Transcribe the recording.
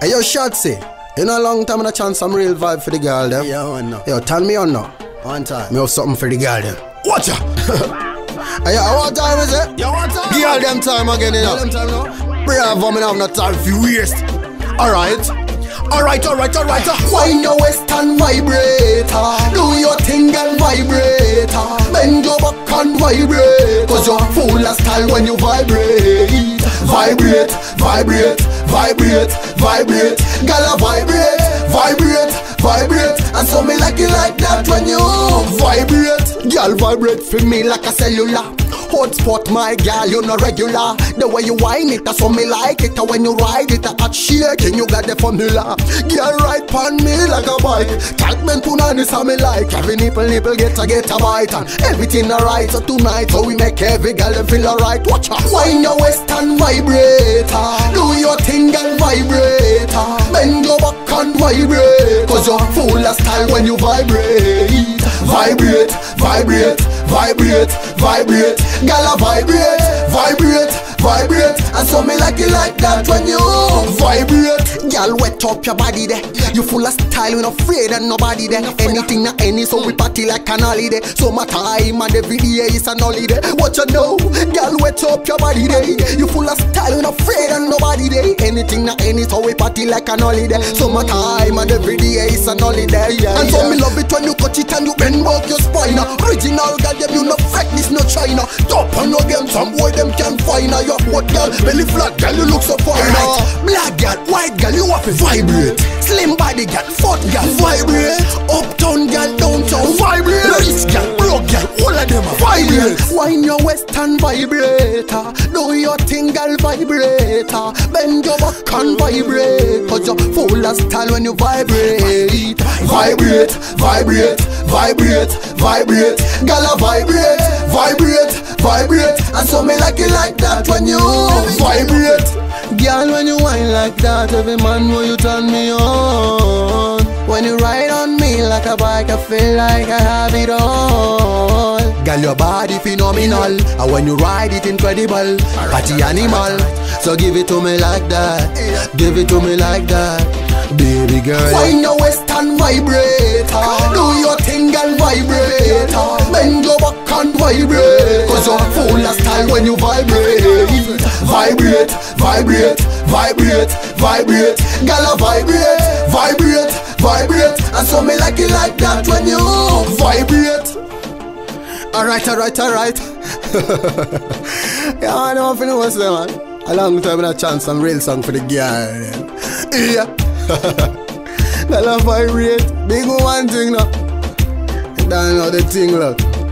Hey, yo, Shotzi. You know, long time I chance some real vibe for the girl then. Yeah, no. Yo, turn me on now. One time. Me have something for the girl then. Watch her. Hey, yo, what time is it? Yo, what time? Girl, them time again, you know. Them time now. Bravo, me have no time for you waste. Alright. Wind your waist and vibrator. Do your thing and vibrator. Bend your back and vibrate. Cause you're full of style when you vibrate. Vibrate. Gala vibrate. And so me like it like that when you vibrate. Girl, vibrate for me like a cellular. Hotspot, my girl, you no regular. The way you whine it, that's so me like it. When you ride it, I shaking, you got the formula. Girl, ride pon me like a bike. Catman punanis, I me like. Every nipple, get a bite. And everything alright, so tonight, so we make every girl feel alright. Watch her. Wind your waist and vibrator. Do your thing and vibrator. Bend your back and vibrate. Cause you're full of style when you vibrate. Vibrate. Gala vibrate. And so me like it like that when you vibrate. Girl, wet up your body there. You full of style, we not afraid of nobody there. Anything na any, so we party like an holiday. So my time and every day is an holiday. What you know? Girl, wet up your body there. You full of style, we not afraid of nobody there. Anything na any, so we party like an holiday. So my time and every day is an holiday. And so me love it when you cut it and you bend back your spine. Original girl, you no fake, this no China. Top on no game, some boy them can find her. Your hot girl, belly flat girl, you look so fine. Right. Black girl, white girl, you have to vibrate. Slim body girl, fat girl, vibrate. Uptown girl, downtown, vibrate. Rich girl, broke girl, all of them are vibrate. Wind your western vibrator. Do your thing, girl, vibrator. Bend your back and vibrate. Cause you're full of style when you vibrate. Vibrate. Gala vibrate. And so me like it like that when you vibrate. Girl, when you whine like that, every man will you turn me on. When you ride on me like a bike, I feel like I have it all. Girl, your body phenomenal, and when you ride it incredible. Party animal, so give it to me like that. Baby girl, wind your waist and vibrator. Do your thing and vibrator. Bend your back and vibrate. Cause you're full of style when you vibrate. Vibrate. Gala vibrate. And so me like it like that when you vibrate. Alright. Yeah, I don't feel what's there, man. A long time I chant some real song for the girl. Yeah. Gala vibrate, big one thing now. That's not the thing, look.